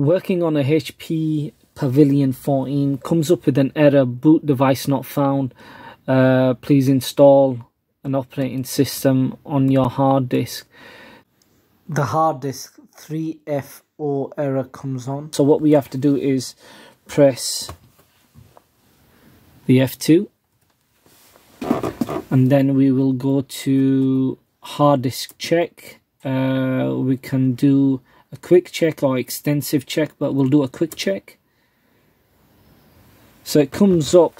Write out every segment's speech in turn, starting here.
working on a HP Pavilion 14, comes up with an error, boot device not found, please install an operating system on your hard disk. The hard disk 3F0 error comes on. So what we have to do is press the F2, and then we will go to hard disk check. We can do a quick check or extensive check, but we'll do a quick check. So it comes up,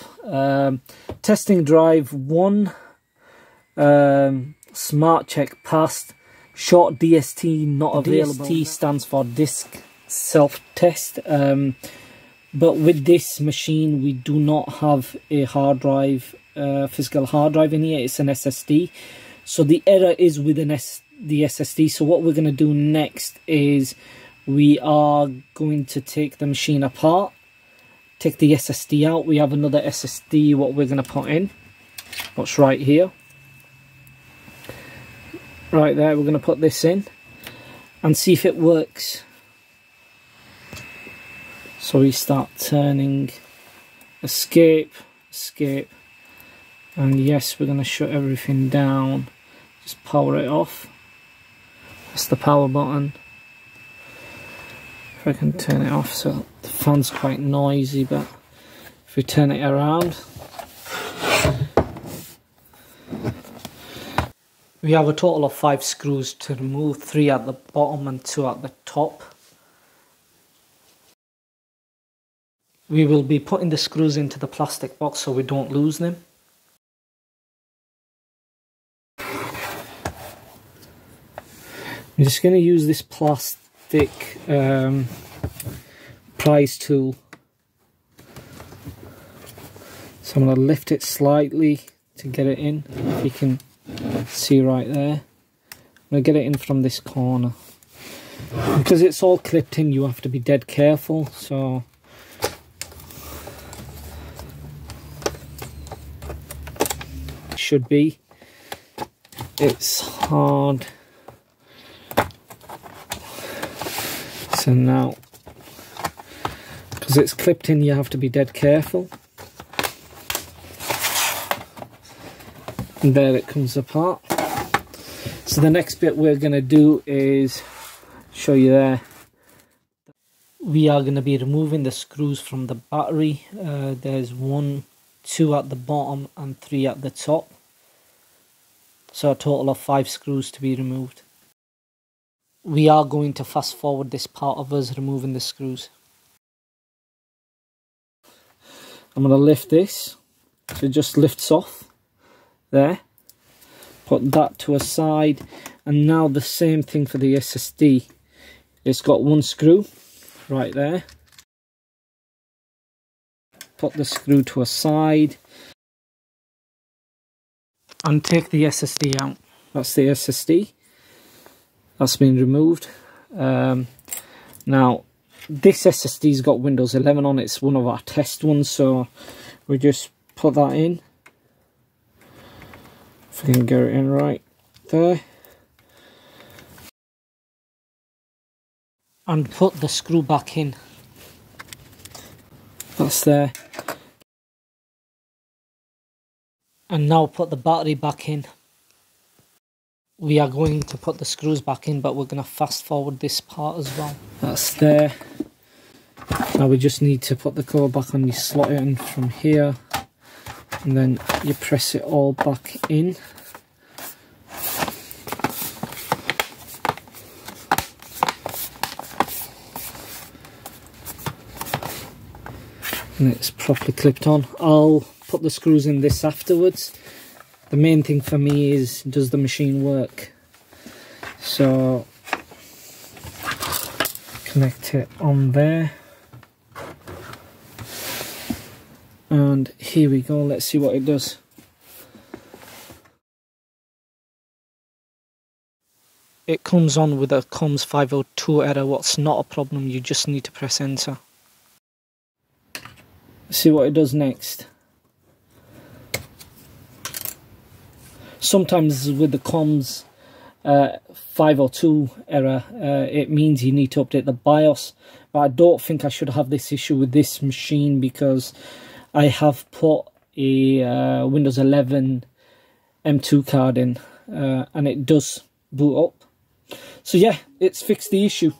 testing drive 1, smart check passed, short DST not available. DST stands for disk self-test, but with this machine we do not have a hard drive, physical hard drive in here, it's an SSD. So the error is within the SSD. So what we're going to do next is we are going to take the machine apart, take the SSD out. We have another SSD, what we're going to put in, what's right here, right there. We're going to put this in and see if it works. So we start turning, escape, escape, and yes, we're going to shut everything down, just power it off. That's the power button. If I can turn it off, so the fan's quite noisy, but if we turn it around, we have a total of 5 screws to remove, 3 at the bottom and 2 at the top. We will be putting the screws into the plastic box so we don't lose them. I'm just going to use this plastic prise tool. So I'm going to lift it slightly to get it in, if you can see right there. I'm going to get it in from this corner. Because it's all clipped in, you have to be dead careful. So it should be. It's hard. So now, because it's clipped in, you have to be dead careful. And there it comes apart. So the next bit we're going to do is show you there. We are going to be removing the screws from the battery. There's 1, 2 at the bottom and 3 at the top. So a total of 5 screws to be removed. We are going to fast forward this part of us removing the screws. I'm going to lift this, so it just lifts off there. Put that to a side, and now the same thing for the SSD. It's got 1 screw right there. Put the screw to a side and take the SSD out. That's the SSD. That's been removed. Now this SSD's got Windows 11 on it. It's one of our test ones, so we just put that in. If we can get it in right there, and put the screw back in. That's there. And now put the battery back in. We are going to put the screws back in, but we're going to fast forward this part as well. That's there. Now we just need to put the cover back on. You slot it in from here, and then you press it all back in. And it's properly clipped on. I'll put the screws in this afterwards. The main thing for me is, does the machine work? So connect it on there, and here we go. Let's see what it does. It comes on with a COMS 502 error. What's not a problem, you just need to press enter. See what it does next. Sometimes with the COMS 502 error, it means you need to update the BIOS. But I don't think I should have this issue with this machine, because I have put a Windows 11 M2 card in, and it does boot up. So yeah, it's fixed the issue.